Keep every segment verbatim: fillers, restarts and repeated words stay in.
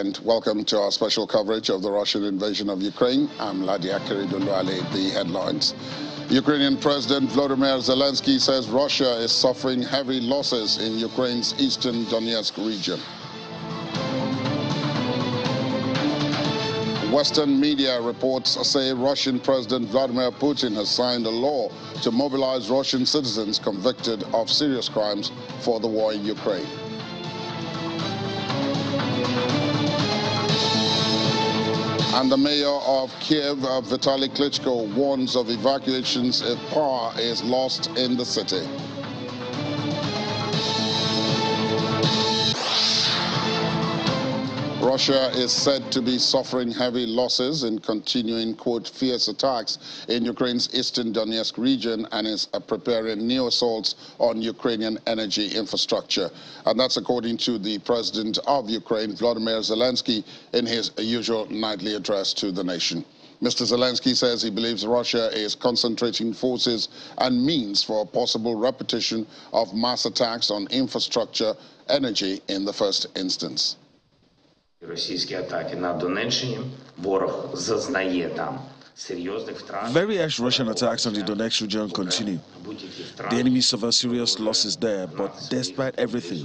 and welcome to our special coverage of the Russian invasion of Ukraine. I'm Ladi Akiridunwale. The headlines. Ukrainian President Volodymyr Zelensky says Russia is suffering heavy losses in Ukraine's eastern Donetsk region. Western media reports say Russian President Vladimir Putin has signed a law to mobilize Russian citizens convicted of serious crimes for the war in Ukraine. And the mayor of Kyiv, Vitali Klitschko, warns of evacuations if power is lost in the city. Russia is said to be suffering heavy losses in continuing, quote, fierce attacks in Ukraine's eastern Donetsk region and is preparing new assaults on Ukrainian energy infrastructure. And that's according to the president of Ukraine, Volodymyr Zelensky, in his usual nightly address to the nation. Mister Zelensky says he believes Russia is concentrating forces and means for a possible repetition of mass attacks on infrastructure, energy in the first instance. Російські атаки на Донеччині, ворог зазнає там серйозних втрат. Various Russian attacks on the Donetsk region continue. The enemy suffers serious losses there, but despite everything,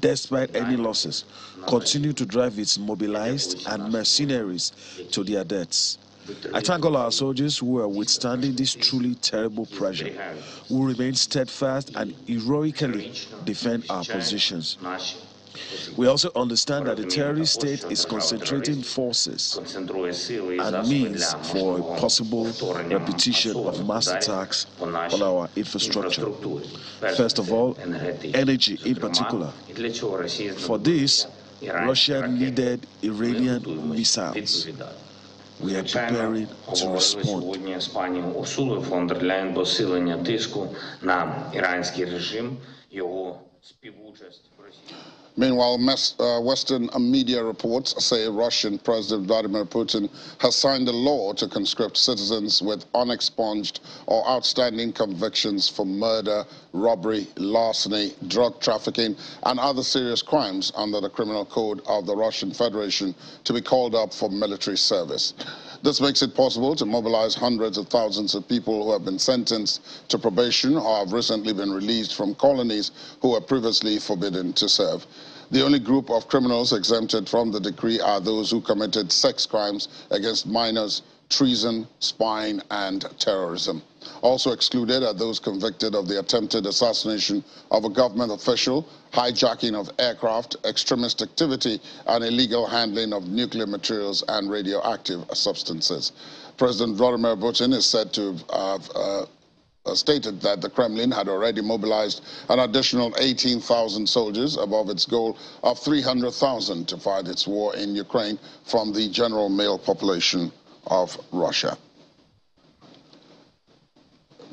despite any losses, continue to drive its mobilized and mercenaries to their deaths. I thank all our soldiers who are withstanding this truly terrible pressure, who remain steadfast and heroically defend our positions. We also understand that the terrorist state is concentrating forces and means for a possible repetition of mass attacks on our infrastructure. First of all, energy in particular. For this, Russia needed Iranian missiles. We are preparing to respond. Meanwhile, Western media reports say Russian President Vladimir Putin has signed a law to conscript citizens with unexpunged or outstanding convictions for murder, robbery, larceny, drug trafficking, and other serious crimes under the Criminal Code of the Russian Federation to be called up for military service. This makes it possible to mobilize hundreds of thousands of people who have been sentenced to probation or have recently been released from colonies who were previously forbidden to serve. The only group of criminals exempted from the decree are those who committed sex crimes against minors, treason, spying, and terrorism. Also excluded are those convicted of the attempted assassination of a government official, hijacking of aircraft, extremist activity, and illegal handling of nuclear materials and radioactive substances. President Vladimir Putin is said to have uh, uh, stated that the Kremlin had already mobilized an additional eighteen thousand soldiers above its goal of three hundred thousand to fight its war in Ukraine from the general male population of Russia.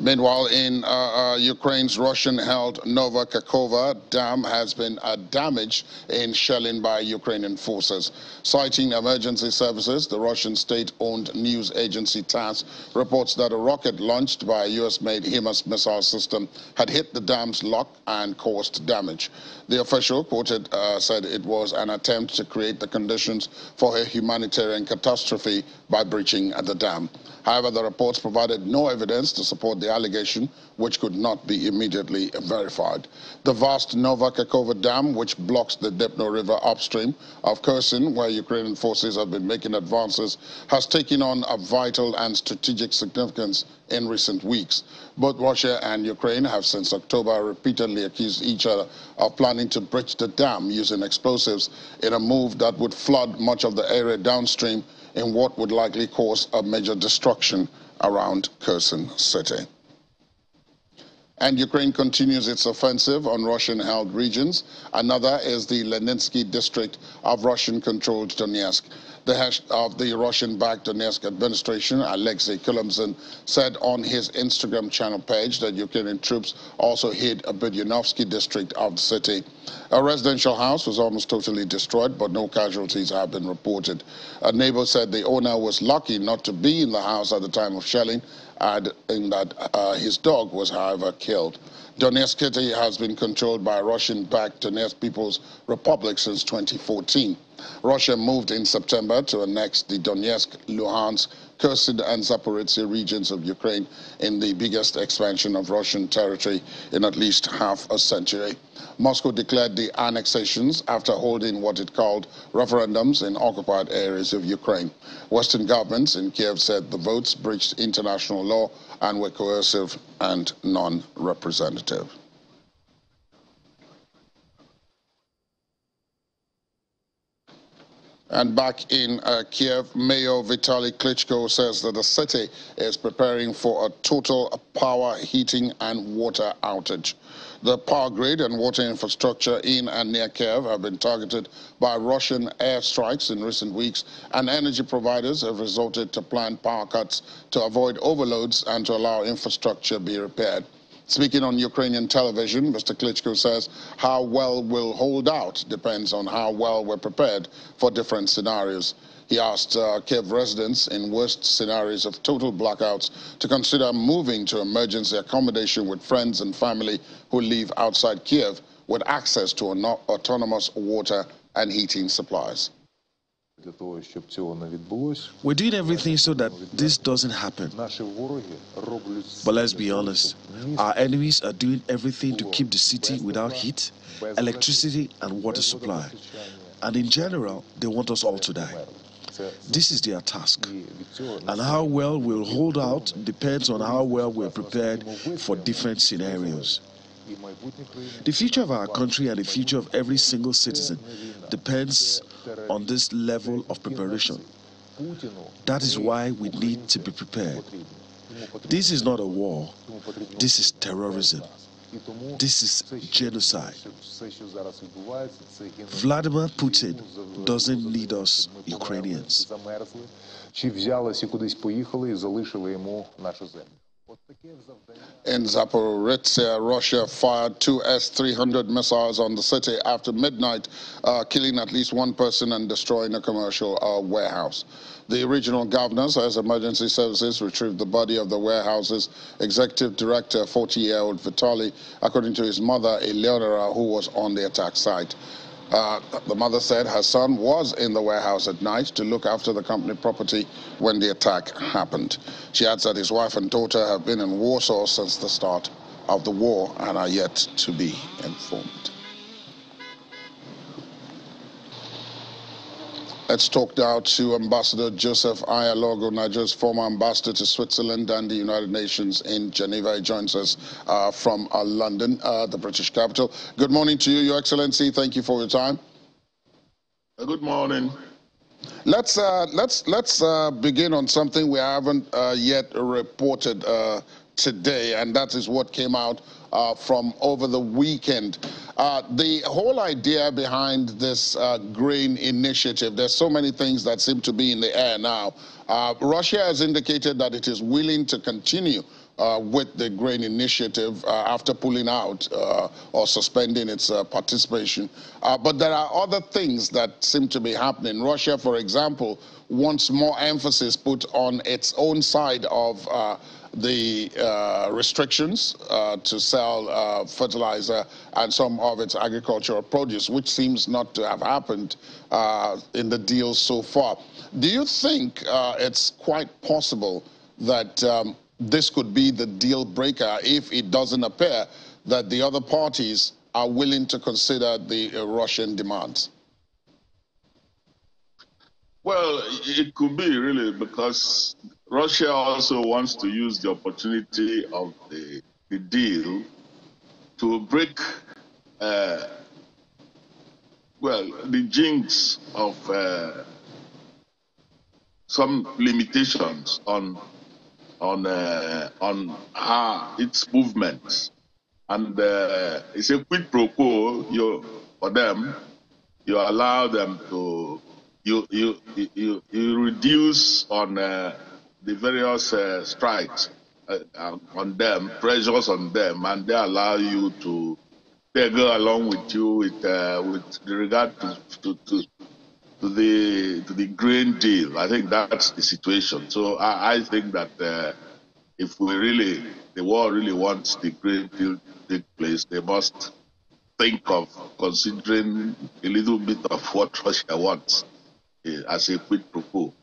Meanwhile, in uh, uh, Ukraine's Russian-held Nova Kakhovka dam has been uh, damaged in shelling by Ukrainian forces. Citing emergency services, the Russian state-owned news agency TASS reports that a rocket launched by a U S made HIMARS missile system had hit the dam's lock and caused damage. The official quoted uh, said it was an attempt to create the conditions for a humanitarian catastrophe by breaching the dam. However, the reports provided no evidence to support the allegation, which could not be immediately verified. The vast Nova Kakhovka dam, which blocks the Dnipro River upstream of Kherson, where Ukrainian forces have been making advances, has taken on a vital and strategic significance in recent weeks. Both Russia and Ukraine have since October repeatedly accused each other of planning to breach the dam using explosives in a move that would flood much of the area downstream in what would likely cause a major destruction around Kherson city. And Ukraine continues its offensive on Russian-held regions. Another is the Leninsky district of Russian-controlled Donetsk. The head of the Russian-backed Donetsk administration, Alexei Kulemzin, said on his Instagram channel page that Ukrainian troops also hit a Budyonovsky district of the city. A residential house was almost totally destroyed, but no casualties have been reported. A neighbor said the owner was lucky not to be in the house at the time of shelling, and in that uh, his dog was, however, killed. Donetsk city has been controlled by Russian-backed Donetsk People's Republic since twenty fourteen. Russia moved in September to annex the Donetsk, Luhansk, Kherson and Zaporizhzhia regions of Ukraine in the biggest expansion of Russian territory in at least half a century. Moscow declared the annexations after holding what it called referendums in occupied areas of Ukraine. Western governments in Kyiv said the votes breached international law and were coercive and non-representative. And back in uh, Kyiv, Mayor Vitali Klitschko says that the city is preparing for a total power, heating and water outage. The power grid and water infrastructure in and near Kyiv have been targeted by Russian airstrikes in recent weeks, and energy providers have resorted to planned power cuts to avoid overloads and to allow infrastructure to be repaired. Speaking on Ukrainian television, Mister Klitschko says how well we'll hold out depends on how well we're prepared for different scenarios. He asked uh, Kyiv residents in worst scenarios of total blackouts to consider moving to emergency accommodation with friends and family who live outside Kyiv with access to autonomous water and heating supplies. We did everything so that this doesn't happen. But let's be honest, our enemies are doing everything to keep the city without heat, electricity and water supply. And in general, they want us all to die. This is their task. And how well we'll hold out depends on how well we're prepared for different scenarios. The future of our country and the future of every single citizen depends on this level of preparation. That is why we need to be prepared. This is not a war. This is terrorism. This is genocide. Vladimir Putin doesn't need us Ukrainians. In Zaporizhzhia, Russia fired two S three hundred missiles on the city after midnight, uh, killing at least one person and destroying a commercial uh, warehouse. The regional governor says emergency services retrieved the body of the warehouse's executive director, forty-year-old Vitali, according to his mother, Eleonora, who was on the attack site. Uh, the mother said her son was in the warehouse at night to look after the company property when the attack happened. She adds that his wife and daughter have been in Warsaw since the start of the war and are yet to be informed. Let's talk now to Ambassador Joseph Ayalogu, Nigeria's former ambassador to Switzerland and the United Nations in Geneva. He joins us uh, from uh, London, uh, the British capital. Good morning to you, Your Excellency. Thank you for your time. Good morning. Let's uh, let's let's uh, begin on something we haven't uh, yet reported uh, today, and that is what came out uh, from over the weekend. Uh, the whole idea behind this uh, grain initiative, there's so many things that seem to be in the air now. Uh, Russia has indicated that it is willing to continue uh, with the grain initiative uh, after pulling out uh, or suspending its uh, participation. Uh, but there are other things that seem to be happening. Russia, for example, wants more emphasis put on its own side of uh, the uh, restrictions uh, to sell uh, fertilizer and some of its agricultural produce, which seems not to have happened uh, in the deal so far. Do you think uh, it's quite possible that um, this could be the deal breaker if it doesn't appear that the other parties are willing to consider the uh, Russian demands? Well, it could be, really, because Russia also wants to use the opportunity of the, the deal to break, uh, well, the jinx of uh, some limitations on on uh, on her, its movements, and uh, it's a quid pro quo. You for them, you allow them to you you you, you reduce on. Uh, the various uh, strikes uh, on them, pressures on them, and they allow you to they go along with you with uh, with regard to to, to to the to the grain deal. I think that's the situation. So I, I think that uh, if we really the world really wants the grain deal to take place, they must think of considering a little bit of what Russia wants uh, as a quid pro quo.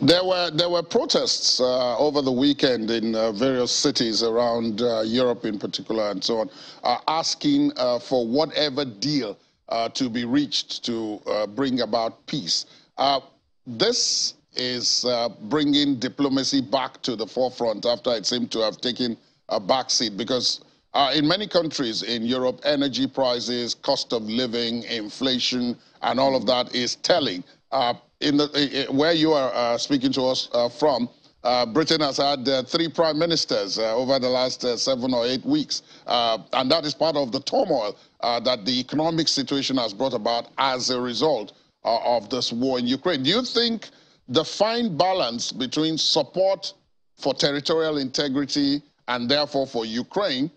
There were, there were protests uh, over the weekend in uh, various cities around uh, Europe in particular and so on, uh, asking uh, for whatever deal uh, to be reached to uh, bring about peace. Uh, this is uh, bringing diplomacy back to the forefront after it seemed to have taken a backseat, because uh, in many countries in Europe, energy prices, cost of living, inflation, and all of that is telling. Uh, in the, uh, where you are uh, speaking to us uh, from, uh, Britain has had uh, three prime ministers uh, over the last uh, seven or eight weeks. Uh, and that is part of the turmoil uh, that the economic situation has brought about as a result uh, of this war in Ukraine. Do you think the fine balance between support for territorial integrity and therefore for Ukraine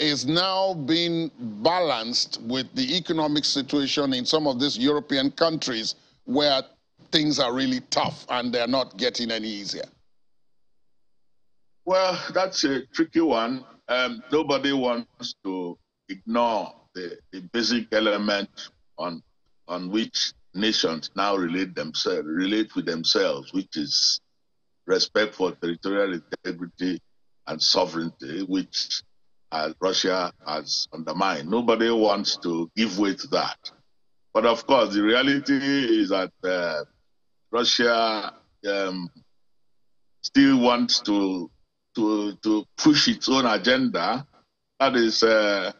is now being balanced with the economic situation in some of these European countries where things are really tough and they're not getting any easier? Well, that's a tricky one. Um, nobody wants to ignore the, the basic element on, on which nations now relate themselves, relate with themselves, which is respect for territorial integrity and sovereignty, which uh, Russia has undermined. Nobody wants to give way to that. But of course, the reality is that uh, Russia um, still wants to, to, to push its own agenda, that is, uh,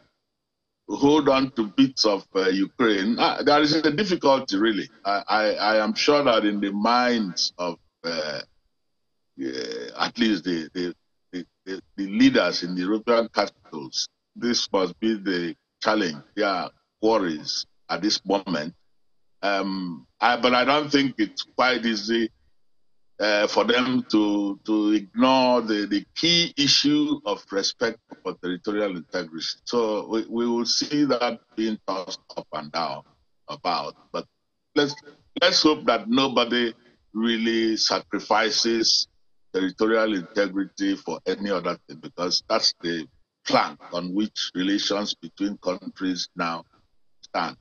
hold on to bits of uh, Ukraine. Uh, there is a difficulty, really. I, I, I am sure that in the minds of uh, uh, at least the, the The, the leaders in the European capitals, this must be the challenge, their worries at this moment. Um, I, but I don't think it's quite easy uh, for them to, to ignore the, the key issue of respect for territorial integrity. So we, we will see that being tossed up and down about. But let's, let's hope that nobody really sacrifices territorial integrity for any other thing, because that's the plank on which relations between countries now stand.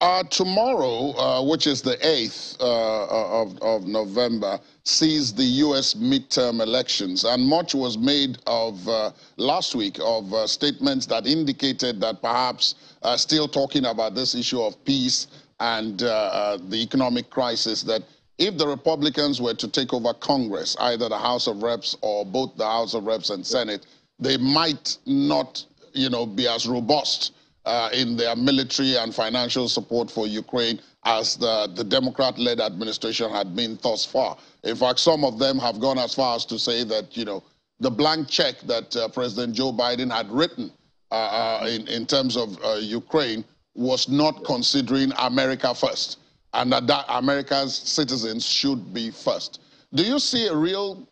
Uh, tomorrow, uh, which is the eighth uh, of, of November, sees the U S midterm elections. And much was made of uh, last week of uh, statements that indicated that perhaps uh, still talking about this issue of peace and uh, uh, the economic crisis, that if the Republicans were to take over Congress, either the House of Reps or both the House of Reps and Senate, they might not, you know, be as robust uh, in their military and financial support for Ukraine as the, the Democrat-led administration had been thus far. In fact, some of them have gone as far as to say that, you know, the blank check that uh, President Joe Biden had written uh, uh, in, in terms of uh, Ukraine was not considering America first, and that America's citizens should be first. Do you see a real,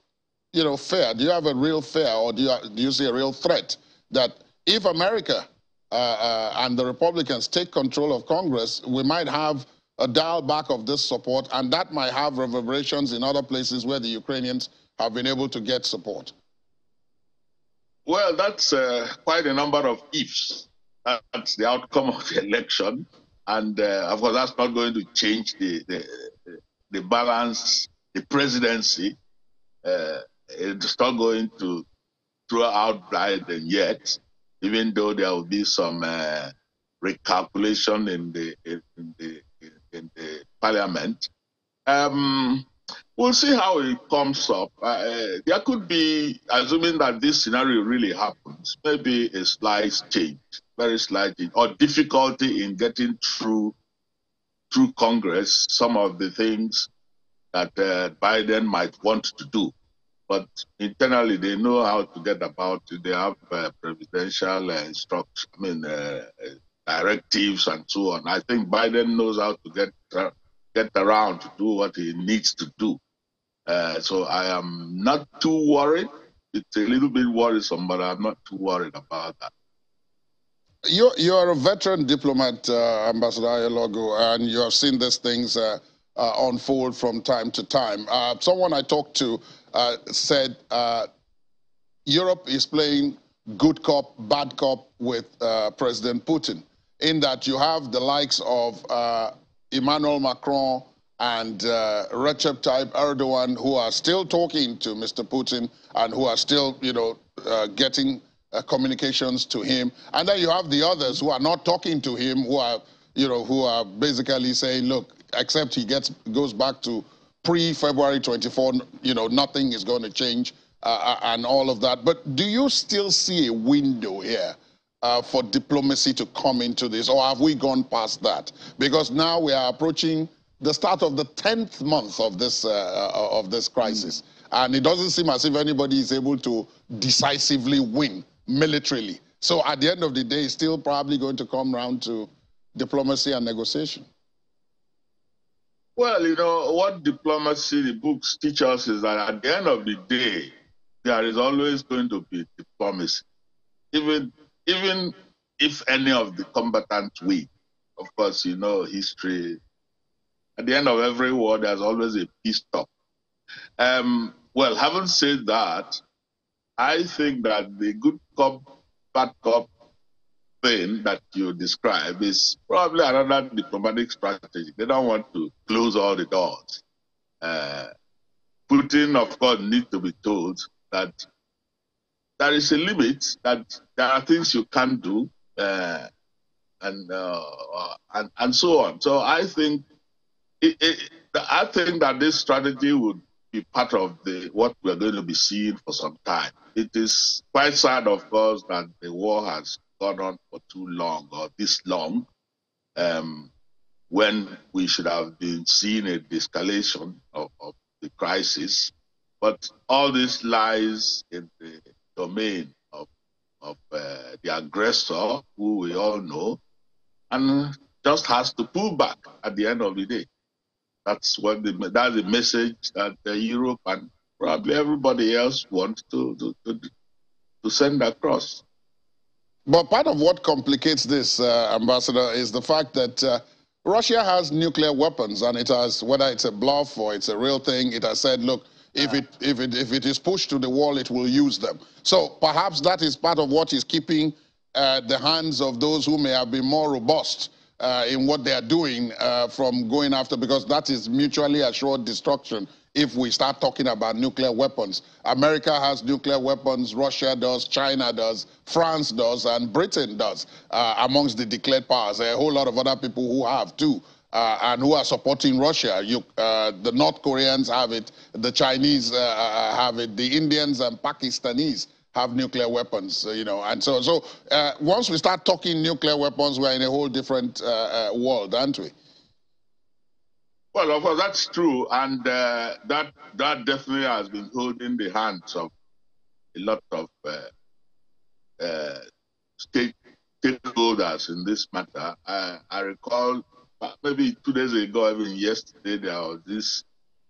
you know, fear? Do you have a real fear, or do you, do you see a real threat that if America uh, uh, and the Republicans take control of Congress, we might have a dial back of this support, and that might have reverberations in other places where the Ukrainians have been able to get support? Well, that's uh, quite a number of ifs. That's the outcome of the election. And, uh, of course, that's not going to change the, the, the balance, the presidency. Uh, it's not going to throw out Biden yet, even though there will be some uh, recalculation in the, in the, in the parliament. Um, we'll see how it comes up. Uh, there could be, assuming that this scenario really happens, maybe a slight change. Very slightly, or difficulty in getting through through Congress some of the things that uh, Biden might want to do. But internally, they know how to get about it. They have uh, presidential uh, instructions, I mean, uh, directives and so on. I think Biden knows how to get uh, get around to do what he needs to do. Uh, so I am not too worried. It's a little bit worrisome, but I'm not too worried about that. You, you are a veteran diplomat, uh, Ambassador Ayalogu, and you have seen these things uh, uh, unfold from time to time. Uh, someone I talked to uh, said uh, Europe is playing good cop, bad cop with uh, President Putin, in that you have the likes of uh, Emmanuel Macron and uh, Recep Tayyip Erdogan, who are still talking to Mister Putin and who are still, you know, uh, getting uh, communications to him. And then you have the others who are not talking to him, who are, you know, who are basically saying, look, except he gets goes back to pre-February twenty-fourth, you know, nothing is going to change. Uh, and all of that. But do you still see a window here uh, for diplomacy to come into this, or have we gone past that? Because now we are approaching the start of the tenth month of this uh, of this crisis, and it doesn't seem as if anybody is able to decisively win militarily. So at the end of the day, it's still probably going to come round to diplomacy and negotiation. Well, you know, what diplomacy, the books teach us is that at the end of the day, there is always going to be diplomacy, even even if any of the combatants win. Of course, you know history. At the end of every war, there's always a peace talk. Um, well, having said that, I think that the good cop, bad cop thing that you describe is probably another diplomatic strategy. They don't want to close all the doors. Uh, Putin, of course, needs to be told that there is a limit, that there are things you can't do, uh, and, uh, and and so on. So I think it, it, I think that this strategy would be part of the what we are going to be seeing for some time. It is quite sad, of course, that the war has gone on for too long, or this long, um, when we should have been seeing a de-escalation of, of the crisis. But all this lies in the domain of, of uh, the aggressor, who we all know, and just has to pull back at the end of the day. That's what the, that's the message that uh, Europe and probably everybody else wants to, to, to, to send across. But part of what complicates this, uh, Ambassador, is the fact that uh, Russia has nuclear weapons, and it has, whether it's a bluff or it's a real thing, it has said, look, If it, if, it, if it is pushed to the wall, it will use them. So perhaps that is part of what is keeping uh, the hands of those who may have been more robust uh, in what they are doing uh, from going after, because that is mutually assured destruction if we start talking about nuclear weapons. America has nuclear weapons, Russia does, China does, France does, and Britain does, uh, amongst the declared powers. There are a whole lot of other people who have too. Uh, and who are supporting Russia. You, uh, the North Koreans have it, the Chinese uh, have it, the Indians and Pakistanis have nuclear weapons, you know. And so, so uh, once we start talking nuclear weapons, we're in a whole different uh, uh, world, aren't we? Well, of course, that's true. And uh, that, that definitely has been holding the hands of a lot of uh, uh, stake, stakeholders in this matter. I, I recall... Maybe two days ago, even yesterday, there was this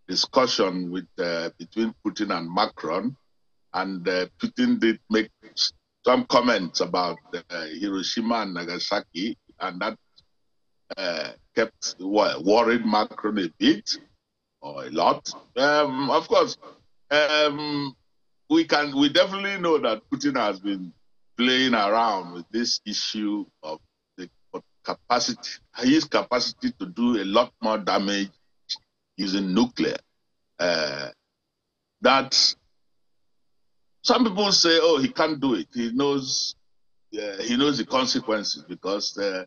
discussion with uh, between Putin and Macron, and uh, Putin did make some comments about uh, Hiroshima and Nagasaki, and that uh, kept well, worried Macron a bit, or a lot. Um, of course, um, we can we definitely know that Putin has been playing around with this issue of capacity, his capacity to do a lot more damage using nuclear. Uh, that some people say, "Oh, he can't do it. He knows. Uh, he knows the consequences because uh,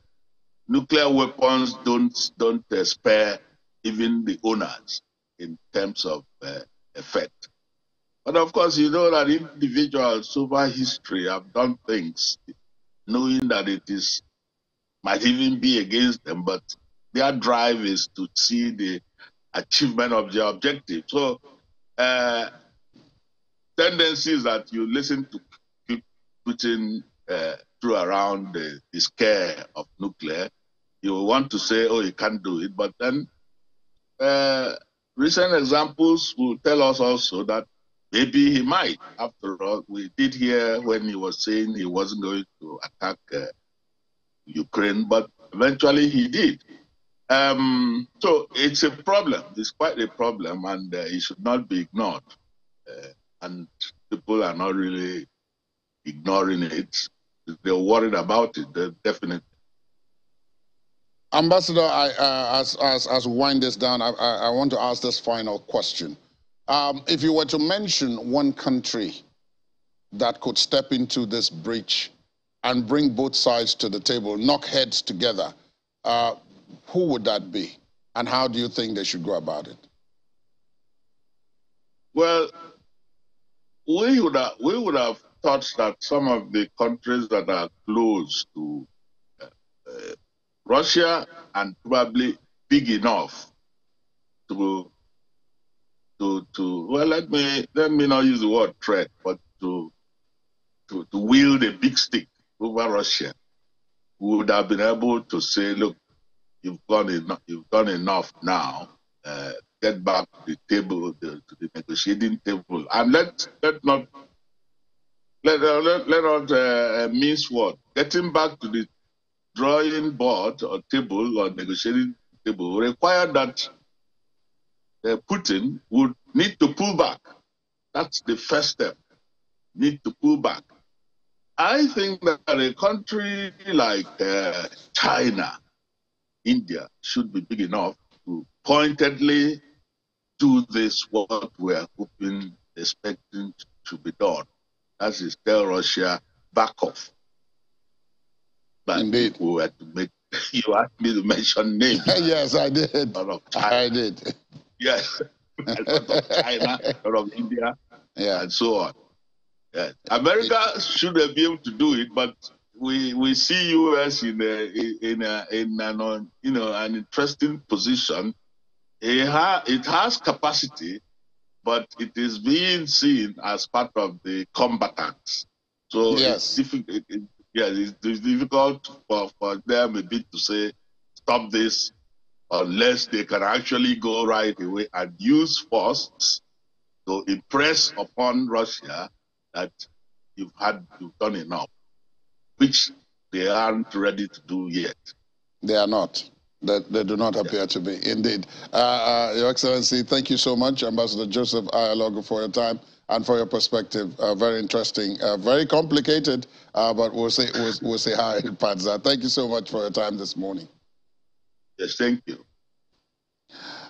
nuclear weapons don't don't uh, spare even the owners in terms of uh, effect." But of course, you know that individuals over history have done things, knowing that it is. Might even be against them, but their drive is to see the achievement of their objective. So, uh, tendency is that you listen to Putin uh, through around the, the scare of nuclear. You want to say, oh, you can't do it, but then uh, recent examples will tell us also that maybe he might. After all, we did hear when he was saying he wasn't going to attack uh, Ukraine, but eventually he did. Um, so it's a problem. It's quite a problem, and uh, it should not be ignored. Uh, and people are not really ignoring it. If they're worried about it, they're definitely. Ambassador, I, uh, as, as, as we wind this down, I, I, I want to ask this final question. Um, if you were to mention one country that could step into this breach and bring both sides to the table, knock heads together, uh, who would that be? And how do you think they should go about it? Well, we would have, we would have thought that some of the countries that are close to uh, uh, Russia and probably big enough to, to, to well, let me, let me not use the word threat, but to, to, to wield a big stick over Russia, would have been able to say, look, you've done enough, you've done enough now, uh, get back to the table, the, to the negotiating table. And let, let not, let, uh, let, let not uh, mince words. Getting back to the drawing board or table or negotiating table require that uh, Putin would need to pull back. That's the first step, need to pull back. I think that a country like uh, China, India, should be big enough to pointedly do this, what we are hoping, expecting to be done. That is, tell Russia, back off. But indeed, we were to make, you asked me to mention names. Yes, I did. Out of China. I did. Yes, out of China, out of India, yeah, and so on. Yes. America it, should be able to do it, but we we see U S in a, in a, in an you know an interesting position. It, ha it has capacity, but it is being seen as part of the combatants. So yes, it's difficult. It, it, yeah, it's, it's difficult for, for them a bit to say stop this unless they can actually go right away and use force to impress upon Russia that you've had you've done enough, which they aren't ready to do yet. They are not. They, they do not appear yeah. to be, indeed. Uh, uh, Your Excellency, thank you so much, Ambassador Joseph Ayalogu, for your time and for your perspective. Uh, very interesting, uh, very complicated, uh, but we'll see, we'll, we'll see how it pans out. Thank you so much for your time this morning. Yes, thank you.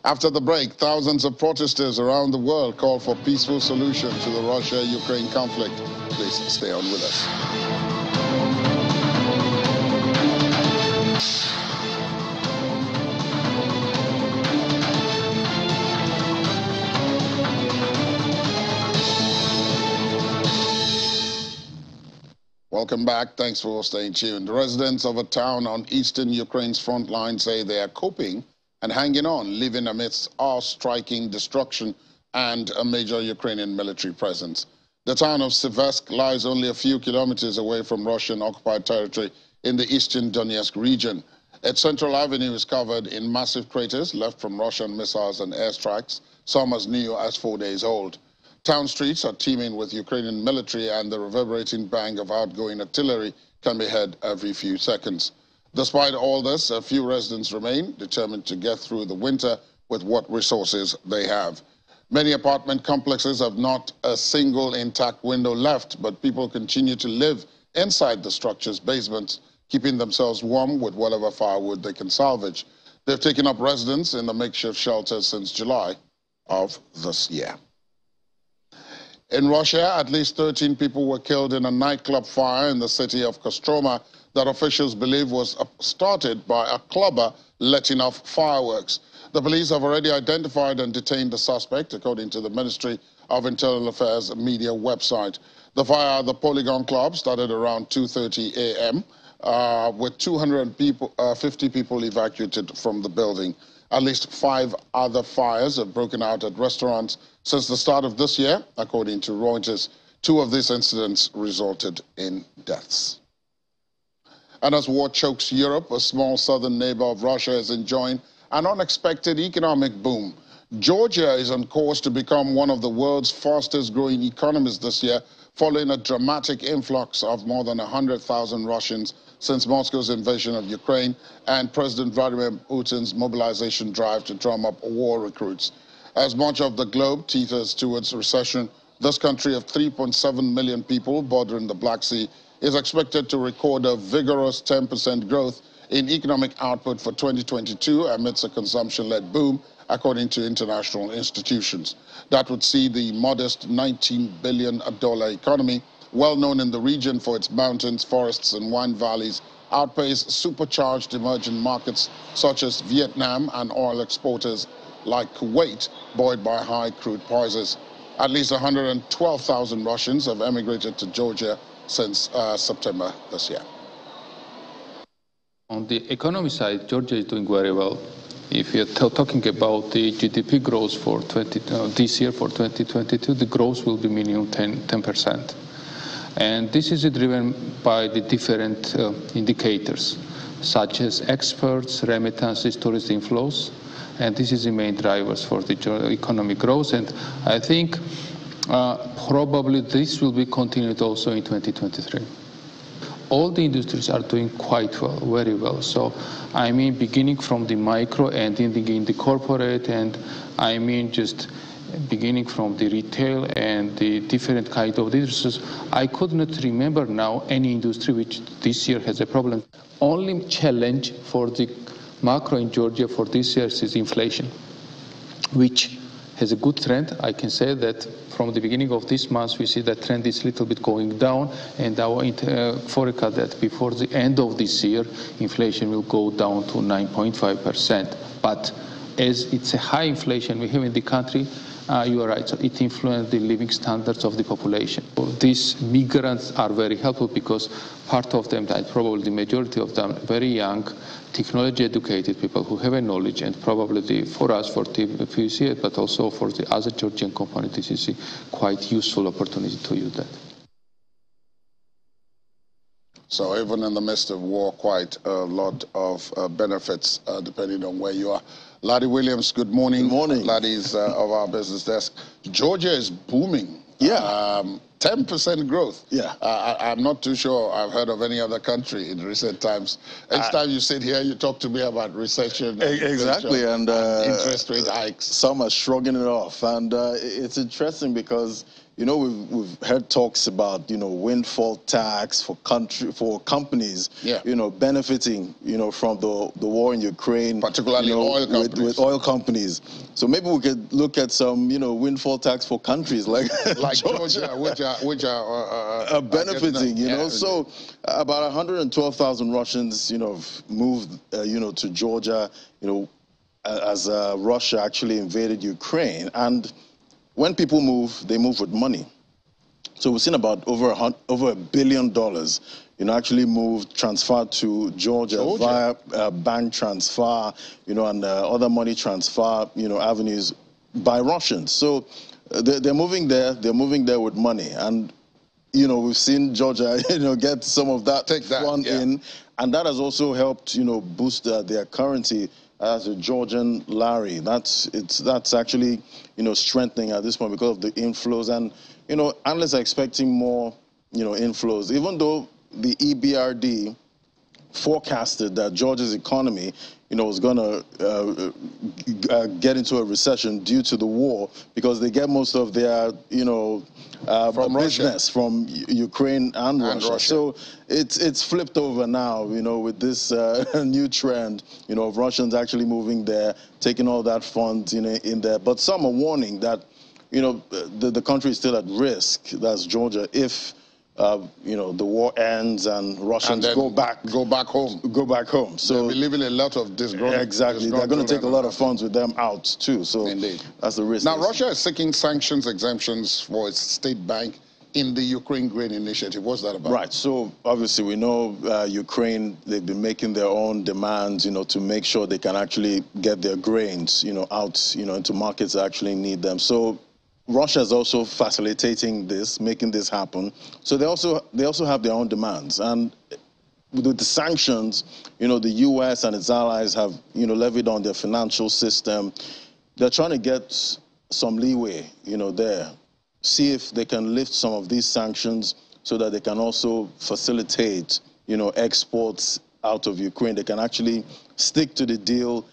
After the break, thousands of protesters around the world call for peaceful solution to the Russia-Ukraine conflict. Please stay on with us. Welcome back. Thanks for staying tuned. Residents of a town on eastern Ukraine's front line say they are coping and hanging on, living amidst awe-striking destruction and a major Ukrainian military presence. The town of Siversk lies only a few kilometers away from Russian-occupied territory in the eastern Donetsk region. Its central avenue is covered in massive craters left from Russian missiles and airstrikes, some as new as four days old. Town streets are teeming with Ukrainian military, and the reverberating bang of outgoing artillery can be heard every few seconds. Despite all this, a few residents remain determined to get through the winter with what resources they have. Many apartment complexes have not a single intact window left, but people continue to live inside the structure's basements, keeping themselves warm with whatever firewood they can salvage. They've taken up residence in the makeshift shelters since July of this year. In Russia, at least thirteen people were killed in a nightclub fire in the city of Kostroma that officials believe was started by a clubber letting off fireworks. The police have already identified and detained the suspect, according to the Ministry of Internal Affairs media website. The fire at the Polygon Club started around two thirty a m uh, with two hundred fifty people evacuated from the building. At least five other fires have broken out at restaurants since the start of this year, according to Reuters. Two of these incidents resulted in deaths. And as war chokes Europe, a small southern neighbor of Russia is enjoying an unexpected economic boom. Georgia is on course to become one of the world's fastest growing economies this year, following a dramatic influx of more than one hundred thousand Russians since Moscow's invasion of Ukraine and President Vladimir Putin's mobilization drive to drum up war recruits. As much of the globe teeters towards recession, This country of three point seven million people bordering the Black Sea is expected to record a vigorous ten percent growth in economic output for twenty twenty-two amidst a consumption-led boom, according to international institutions. That would see the modest nineteen billion dollar economy, well known in the region for its mountains, forests and wine valleys, outpace supercharged emerging markets such as Vietnam and oil exporters like Kuwait, buoyed by high crude prices. At least one hundred twelve thousand Russians have emigrated to Georgia since uh, September this year. On the economy side, Georgia is doing very well. If you're talking about the G D P growth for twenty, uh, this year for twenty twenty-two, the growth will be minimum ten percent. And this is driven by the different uh, indicators, such as exports, remittances, tourist inflows, and this is the main drivers for the economic growth. And I think uh, probably this will be continued also in twenty twenty-three. All the industries are doing quite well, very well. So, I mean, beginning from the micro and in the, in the corporate, and I mean just beginning from the retail and the different kind of industries. I could not remember now any industry which this year has a problem. Only challenge for the macro in Georgia for this year is inflation, which has a good trend. I can say that from the beginning of this month, we see that trend is a little bit going down, and our uh, forecast that before the end of this year, inflation will go down to nine point five percent. But as it's a high inflation we have in the country, uh, you are right, so it influences the living standards of the population. So these migrants are very helpful because part of them, probably the majority of them, very young, technology-educated people who have a knowledge, and probably the, for us, for T P C, but also for the other Georgian company, this is a quite useful opportunity to use that. So even in the midst of war, quite a lot of uh, benefits, uh, depending on where you are. Ladi Williams, good morning. Good morning. Ladies uh, of our business desk. Georgia is booming. Yeah. Um, ten percent growth. Yeah. Uh, I, I'm not too sure I've heard of any other country in recent times. Each time you sit here, you talk to me about recession. And exactly. Recession, and uh, interest rate hikes. Some are shrugging it off. And uh, it's interesting because, you know, we've, we've heard talks about, you know, windfall tax for country for companies, yeah. you know, benefiting, you know, from the, the war in Ukraine. Particularly you know, oil companies. With, with oil companies. So maybe we could look at some, you know, windfall tax for countries like, like Georgia, Georgia, which are, which are, uh, are benefiting, you know. Yeah. So about one hundred twelve thousand Russians, you know, have moved, uh, you know, to Georgia, you know, as uh, Russia actually invaded Ukraine. And when people move, they move with money. So we've seen about over a, over a billion dollars, you know, actually moved, transferred to Georgia, Georgia. via uh, bank transfer, you know, and uh, other money transfer, you know, avenues by Russians. So uh, they're, they're moving there. They're moving there with money. And, you know, we've seen Georgia, you know, get some of that, Take that one yeah. in. And that has also helped, you know, boost uh, their currency. As a Georgian lari, that's it's that's actually you know strengthening at this point because of the inflows, and you know analysts are expecting more you know inflows. Even though the E B R D forecasted that Georgia's economy you know was going to uh, uh, get into a recession due to the war because they get most of their you know uh, from business Russia. from Ukraine and, and Russia. Russia. So it's it's flipped over now, you know, with this uh, new trend, you know, of Russians actually moving there, taking all that funds you know in there. But some are warning that you know the the country is still at risk. That's Georgia. If Uh, you know, the war ends and Russians and go back. Go back home. Go back home. So they're leaving a lot of disgruntled. Exactly. They're going to take a lot of funds with them out too. So indeed, that's the risk. Now, Russia is seeking sanctions exemptions for its state bank in the Ukraine Grain Initiative. What's that about? Right. So obviously we know uh, Ukraine, they've been making their own demands, you know, to make sure they can actually get their grains, you know, out, you know, into markets that actually need them. So Russia is also facilitating this, making this happen. So they also they also have their own demands, and with the sanctions, you know, the U S and its allies have you know levied on their financial system. They're trying to get some leeway, you know, there, see if they can lift some of these sanctions so that they can also facilitate, you know, exports out of Ukraine. They can actually stick to the deal,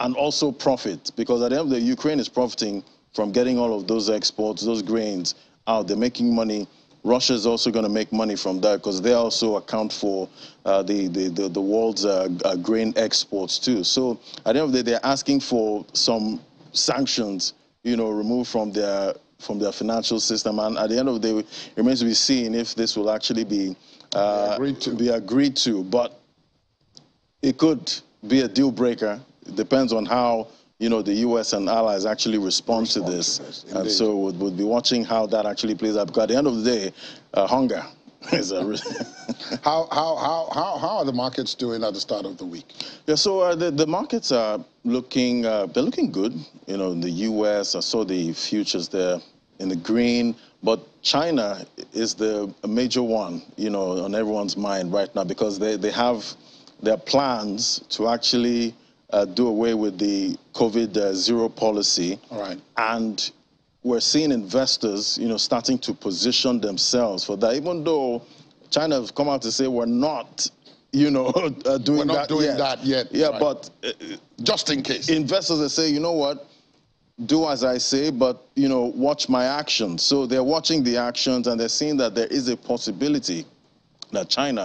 and also profit because at the end of the day, Ukraine is profiting from getting all of those exports, those grains out. They're making money. Russia is also going to make money from that because they also account for uh, the, the, the, the world's uh, uh, grain exports too. So at the end of the day, they're asking for some sanctions, you know, removed from their from their financial system. And at the end of the day, it remains to be seen if this will actually be, uh, agreed to. be agreed to. But it could be a deal breaker. It depends on how, you know, the U S and allies actually respond, respond to this. To this and so we'll, we'll be watching how that actually plays out. Because at the end of the day, uh, hunger is a risk. how, how, how, how, how are the markets doing at the start of the week? Yeah, so uh, the, the markets are looking, uh, they're looking good. You know, the U S, I saw the futures there in the green. But China is the major one, you know, on everyone's mind right now because they, they have their plans to actually Uh, do away with the COVID uh, zero policy. All right. And we're seeing investors, you know, starting to position themselves for that, even though China have come out to say we're not, you know, uh, doing, we're not that, doing yet. that yet. Yeah, right. But uh, just in case. Investors that say, you know what, do as I say, but, you know, watch my actions. So they're watching the actions and they're seeing that there is a possibility that China,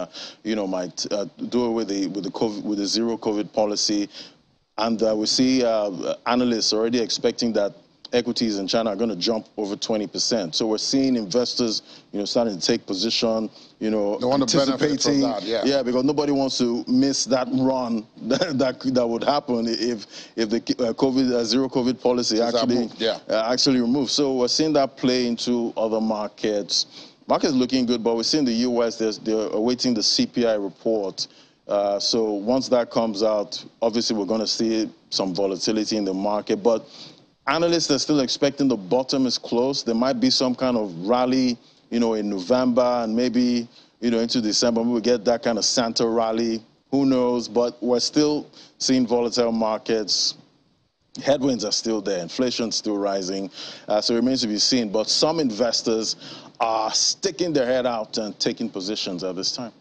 you know, might uh, do away with the, with the COVID, with the zero COVID policy. And uh, we see uh, analysts already expecting that equities in China are going to jump over twenty percent. So we're seeing investors, you know, starting to take position, you know, they want anticipating. To benefit from that, yeah. yeah, because nobody wants to miss that run that that, that would happen if if the COVID uh, zero COVID policy Does actually yeah. uh, actually removed. So we're seeing that play into other markets. Market's looking good, but we're seeing the U S, they're, they're awaiting the C P I report. Uh, so once that comes out, obviously we're going to see some volatility in the market. But analysts are still expecting the bottom is close. There might be some kind of rally, you know, in November and maybe, you know, into December. We'll get that kind of Santa rally. Who knows? But we're still seeing volatile markets. Headwinds are still there. Inflation's still rising. Uh, so it remains to be seen. But some investors are sticking their head out and taking positions at this time.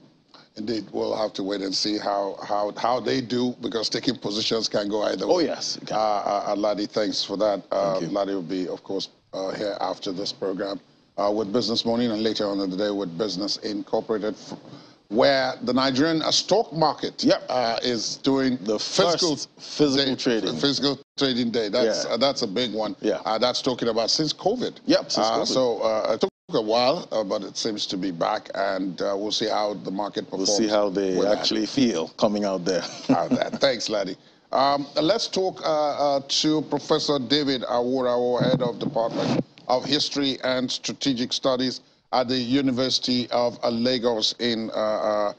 Indeed, we'll have to wait and see how how, how they do, because taking positions can go either way. Oh, yes. Uh, uh, Ladi, thanks for that. Uh, Thank Ladi will be, of course, uh, here after this program uh, with Business Morning, and later on in the day with Business Incorporated, where the Nigerian stock market yep. uh, is doing the physical physical day, trading. Physical trading day. That's, yeah. uh, that's a big one. Yeah. Uh, that's talking about since COVID. Yep, since COVID. Uh, so uh, it took a while, uh, but it seems to be back, and uh, we'll see how the market performs. We'll see how they actually that. feel coming out there. Out that. Thanks, Ladi. Um, let's talk uh, uh, to Professor David Aworawo, head of Department of History and Strategic Studies at the University of uh, Lagos in uh, uh,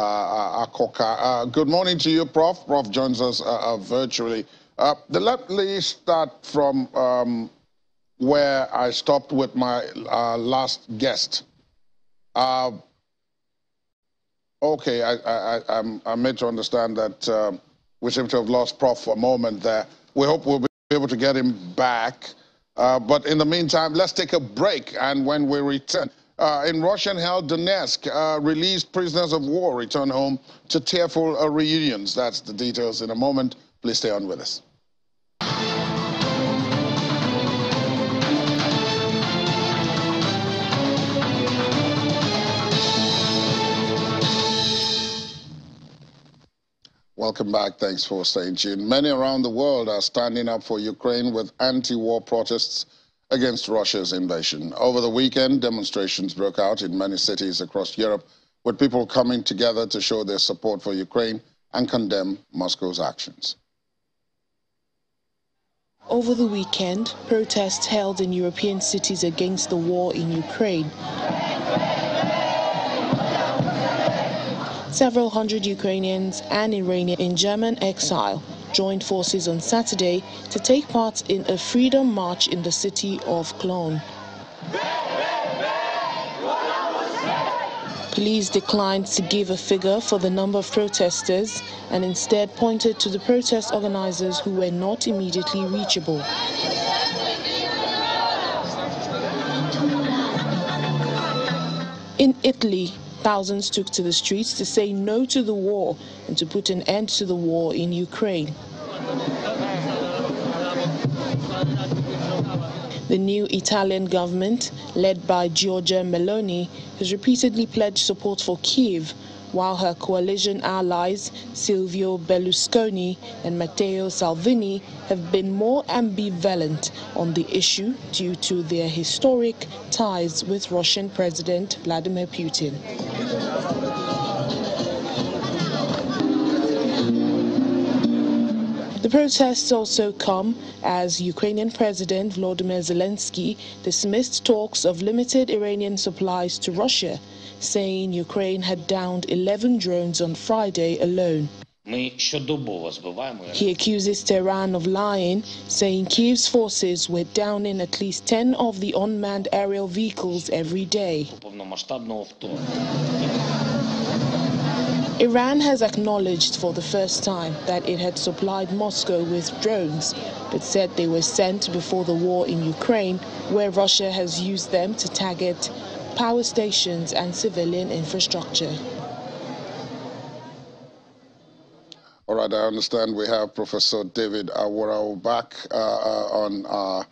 uh, Akoka. Uh, good morning to you, Prof Prof joins us uh, uh, virtually. Uh, let me start from Um, where I stopped with my uh, last guest. Uh, okay, I, I, I'm, I'm made to understand that um, we seem to have lost Prof for a moment there. We hope we'll be able to get him back. Uh, but in the meantime, let's take a break, and when we return. Uh, in Russian-held Donetsk, uh, released prisoners of war return home to tearful uh, reunions. That's the details in a moment. Please stay on with us. Welcome back. Thanks for staying tuned. Many around the world are standing up for Ukraine with anti-war protests against Russia's invasion. Over the weekend, demonstrations broke out in many cities across Europe, with people coming together to show their support for Ukraine and condemn Moscow's actions. Over the weekend, protests held in European cities against the war in Ukraine. Several hundred Ukrainians and Iranians in German exile joined forces on Saturday to take part in a freedom march in the city of Cologne. Police declined to give a figure for the number of protesters and instead pointed to the protest organizers who were not immediately reachable. In Italy, thousands took to the streets to say no to the war and to put an end to the war in Ukraine. The new Italian government, led by Giorgia Meloni, has repeatedly pledged support for Kyiv, while her coalition allies Silvio Berlusconi and Matteo Salvini have been more ambivalent on the issue due to their historic ties with Russian President Vladimir Putin. The protests also come as Ukrainian President Volodymyr Zelensky dismissed talks of limited Iranian supplies to Russia, saying Ukraine had downed eleven drones on Friday alone. He accuses Tehran of lying, saying Kyiv's forces were downing at least ten of the unmanned aerial vehicles every day. Iran has acknowledged for the first time that it had supplied Moscow with drones, but said they were sent before the war in Ukraine, where Russia has used them to target power stations and civilian infrastructure. All right, I understand we have Professor David Aworawo back uh, on uh,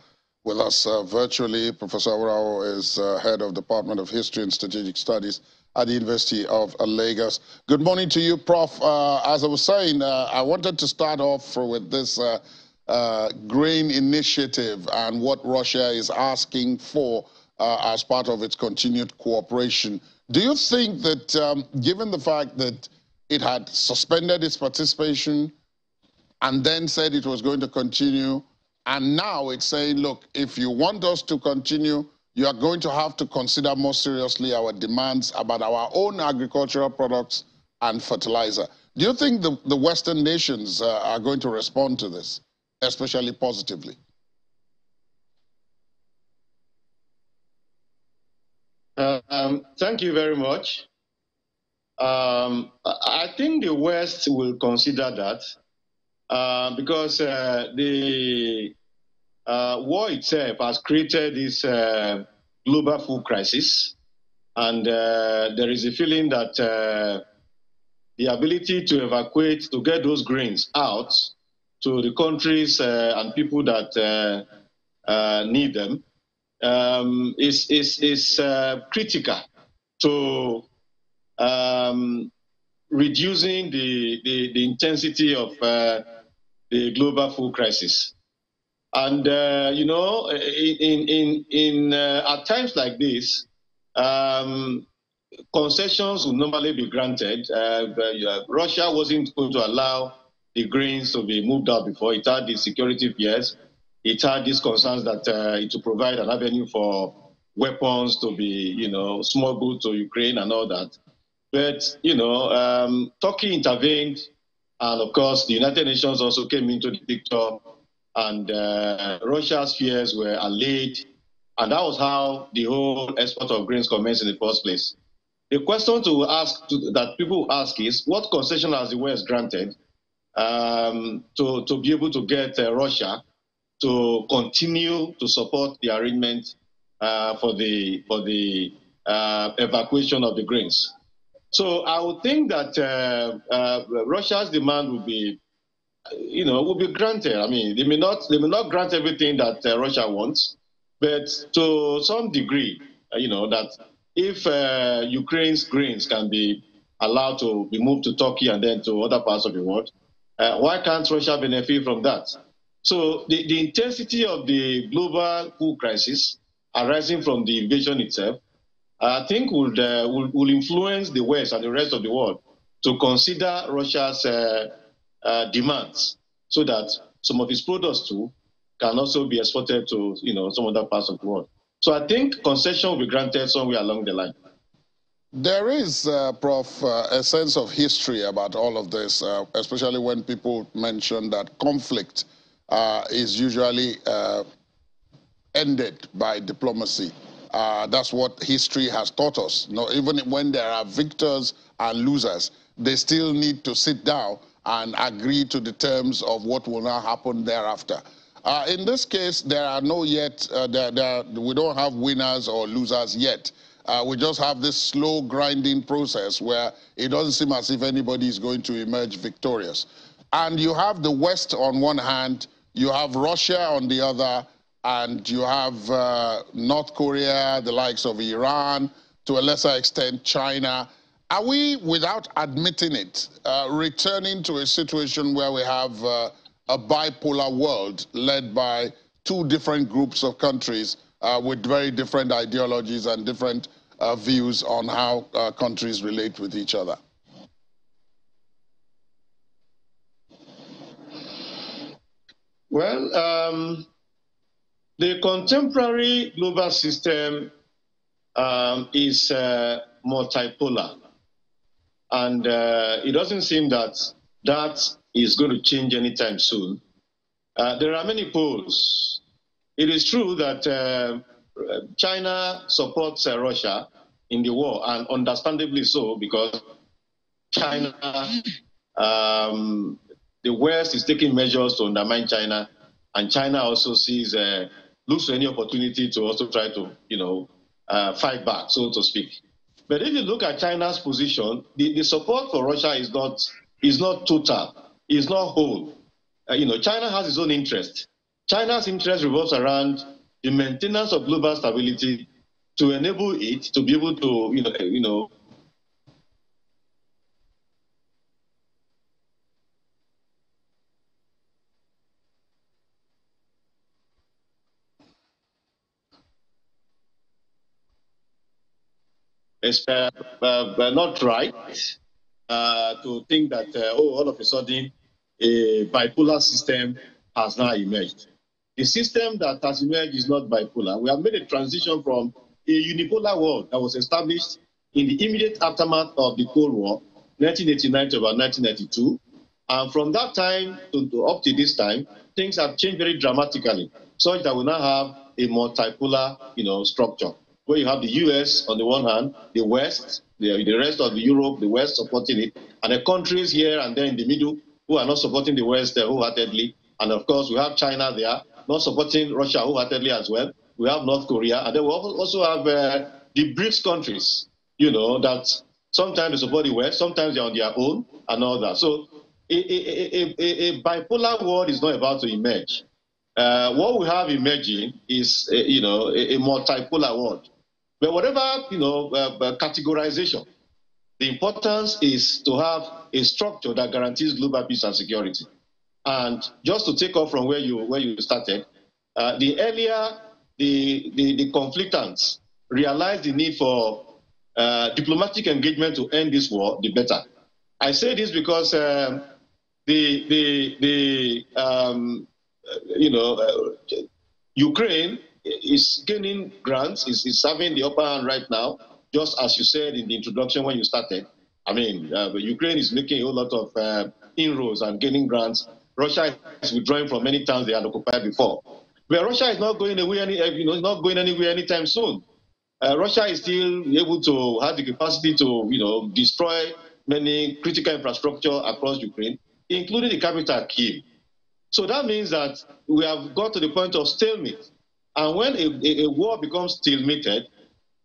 with us uh, virtually. Professor Aworawo is uh, head of Department of History and Strategic Studies at the University of Lagos. Good morning to you, Prof Uh, as I was saying, uh, I wanted to start off with this uh, uh, grain initiative and what Russia is asking for uh, as part of its continued cooperation. Do you think that, um, given the fact that it had suspended its participation and then said it was going to continue, and now it's saying, look, if you want us to continue, you are going to have to consider more seriously our demands about our own agricultural products and fertilizer. Do you think the, the Western nations uh, are going to respond to this, especially positively? Uh, um, thank you very much. Um, I think the West will consider that uh, because uh, the Uh, war itself has created this uh, global food crisis, and uh, there is a feeling that uh, the ability to evacuate, to get those grains out to the countries uh, and people that uh, uh, need them um, is, is, is uh, critical to um, reducing the, the, the intensity of uh, the global food crisis. And, uh, you know, in, in, in, uh, at times like this, um, concessions will normally be granted. Uh, but, uh, Russia wasn't going to allow the grains to be moved out before. It had the security fears. It had these concerns that uh, it would provide an avenue for weapons to be, you know, smuggled to Ukraine and all that. But, you know, um, Turkey intervened. And, of course, the United Nations also came into the picture. And uh, Russia's fears were allayed, and that was how the whole export of grains commenced in the first place. The question to ask to, that people ask is, what concession has the West granted um, to, to be able to get uh, Russia to continue to support the arrangement uh, for the, for the uh, evacuation of the grains? So I would think that uh, uh, Russia's demand would be you know, will be granted. I mean, they may not, they may not grant everything that uh, Russia wants, but to some degree, uh, you know, that if uh, Ukraine's grains can be allowed to be moved to Turkey and then to other parts of the world, uh, why can't Russia benefit from that? So the, the intensity of the global food crisis arising from the invasion itself, I think would, uh, would, would influence the West and the rest of the world to consider Russia's uh, Uh, demands, so that some of its products too can also be exported to you know some other parts of the world. So I think concession will be granted somewhere along the line. There is, uh, Prof, uh, a sense of history about all of this, uh, especially when people mention that conflict uh, is usually uh, ended by diplomacy. Uh, that's what history has taught us. You know, even when there are victors and losers, they still need to sit down and agree to the terms of what will now happen thereafter. Uh, in this case, there are no yet, uh, there, there, we don't have winners or losers yet. Uh, we just have this slow grinding process where it doesn't seem as if anybody is going to emerge victorious. And you have the West on one hand, you have Russia on the other, and you have uh, North Korea, the likes of Iran, to a lesser extent China. Are we, without admitting it, uh, returning to a situation where we have uh, a bipolar world led by two different groups of countries uh, with very different ideologies and different uh, views on how uh, countries relate with each other? Well, um, the contemporary global system um, is uh, multipolar, and uh, it doesn't seem that that is going to change anytime soon. Uh, there are many polls. It is true that uh, China supports uh, Russia in the war, and understandably so, because China, um, the West is taking measures to undermine China, and China also sees, uh, looks for any opportunity to also try to, you know, uh, fight back, so to speak. But if you look at China's position, the, the support for Russia is not, is not total, is not whole. Uh, you know, China has its own interest. China's interest revolves around the maintenance of global stability to enable it to be able to, you know, you know, it's uh, uh, not right uh, to think that, uh, oh, all of a sudden, a bipolar system has now emerged. The system that has emerged is not bipolar. We have made a transition from a unipolar world that was established in the immediate aftermath of the Cold War, nineteen eighty-nine to about nineteen ninety-two. And from that time to, to up to this time, things have changed very dramatically, such that we now have a multipolar, you know, structure, where you have the U S on the one hand, the West, the, the rest of Europe, the West supporting it, and the countries here and there in the middle who are not supporting the West wholeheartedly. And of course, we have China there, not supporting Russia wholeheartedly as well. We have North Korea, and then we also have uh, the BRICS countries, you know, that sometimes they support the West, sometimes they're on their own, and all that. So a, a, a, a bipolar world is not about to emerge. Uh, what we have emerging is, uh, you know, a, a multipolar world. But whatever, you know, uh, categorization, the importance is to have a structure that guarantees global peace and security. And just to take off from where you, where you started, uh, the earlier the, the, the conflictants realize the need for uh, diplomatic engagement to end this war, the better. I say this because um, the, the, the um, you know, uh, Ukraine is gaining grants, is, is having the upper hand right now, just as you said in the introduction when you started. I mean, uh, Ukraine is making a whole lot of uh, inroads and gaining grants. Russia is withdrawing from many towns they had occupied before. But Russia is not going away any, you know, not going anywhere anytime soon. Uh, Russia is still able to have the capacity to, you know, destroy many critical infrastructure across Ukraine, including the capital, Kyiv. So that means that we have got to the point of stalemate. And when a, a war becomes stalemated,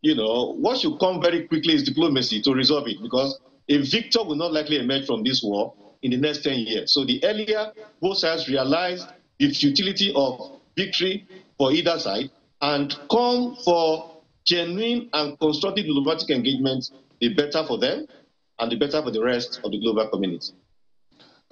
you know, what should come very quickly is diplomacy to resolve it, because a victor will not likely emerge from this war in the next ten years. So the earlier both sides realize the futility of victory for either side and come for genuine and constructive diplomatic engagement, the better for them and the better for the rest of the global community.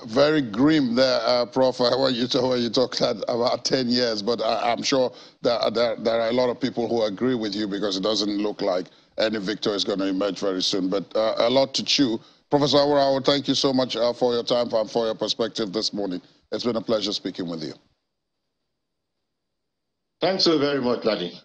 Very grim there, uh, Professor, when you, when you talked about ten years, but I, I'm sure that there, there are a lot of people who agree with you, because it doesn't look like any victor is going to emerge very soon, but uh, a lot to chew. Professor Aworawo, thank you so much uh, for your time and for your perspective this morning. It's been a pleasure speaking with you. Thanks so very much, Ladi.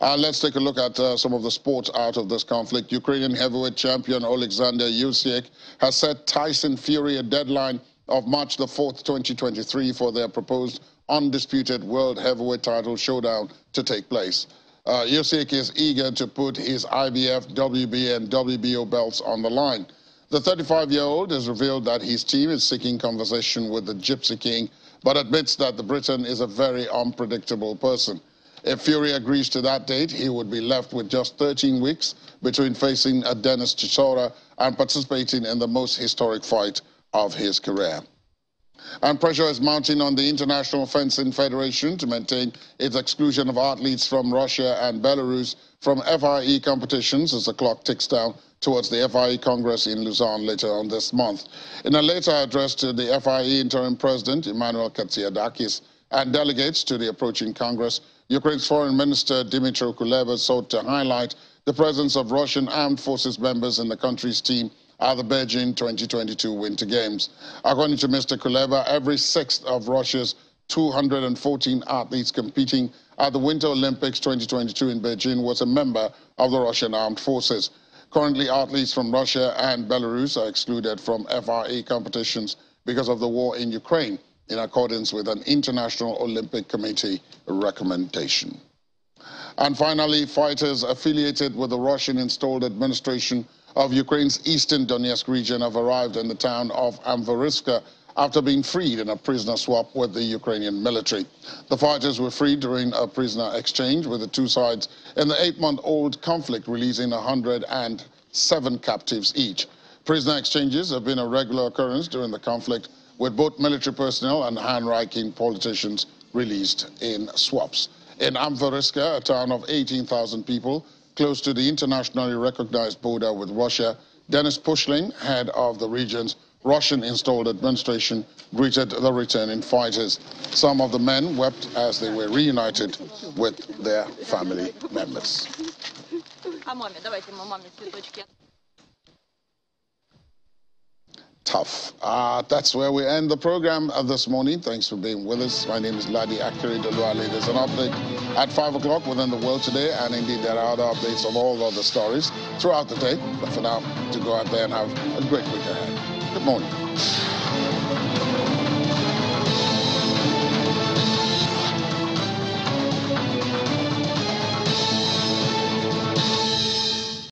Uh, let's take a look at uh, some of the sports out of this conflict. Ukrainian heavyweight champion Oleksandr Usyk has set Tyson Fury a deadline of March the fourth, twenty twenty-three, for their proposed undisputed world heavyweight title showdown to take place. Uh, Usyk is eager to put his I B F, W B A, and W B O belts on the line. The thirty-five-year-old has revealed that his team is seeking conversation with the Gypsy King, but admits that the Briton is a very unpredictable person. If Fury agrees to that date, he would be left with just thirteen weeks between facing a Dennis Chisora and participating in the most historic fight of his career. And pressure is mounting on the International Fencing Federation to maintain its exclusion of athletes from Russia and Belarus from F I E competitions as the clock ticks down towards the F I E Congress in Luzon later on this month. In a later address to the F I E interim president, Emmanuel Katsiadakis, and delegates to the approaching Congress, Ukraine's Foreign Minister Dmytro Kuleba sought to highlight the presence of Russian armed forces members in the country's team at the Beijing twenty twenty-two Winter Games. According to Mister Kuleba, every sixth of Russia's two hundred fourteen athletes competing at the Winter Olympics twenty twenty-two in Beijing was a member of the Russian armed forces. Currently, athletes from Russia and Belarus are excluded from F I E competitions because of the war in Ukraine, in accordance with an International Olympic Committee recommendation. And finally, fighters affiliated with the Russian-installed administration of Ukraine's eastern Donetsk region have arrived in the town of Amvorivka after being freed in a prisoner swap with the Ukrainian military. The fighters were freed during a prisoner exchange with the two sides in the eight-month-old conflict, releasing one hundred seven captives each. Prisoner exchanges have been a regular occurrence during the conflict, with both military personnel and hand-raking politicians released in swaps. In Amvorivka, a town of eighteen thousand people, close to the internationally recognized border with Russia, Dennis Pushling, head of the region's Russian-installed administration, greeted the returning fighters. Some of the men wept as they were reunited with their family members. Tough. Uh, that's where we end the program uh, this morning. Thanks for being with us. My name is Ladi Akiridunwale. There's an update at five o'clock within the world today, and indeed there are other updates of all other stories throughout the day. But for now, to go out there and have a great week ahead. Good morning.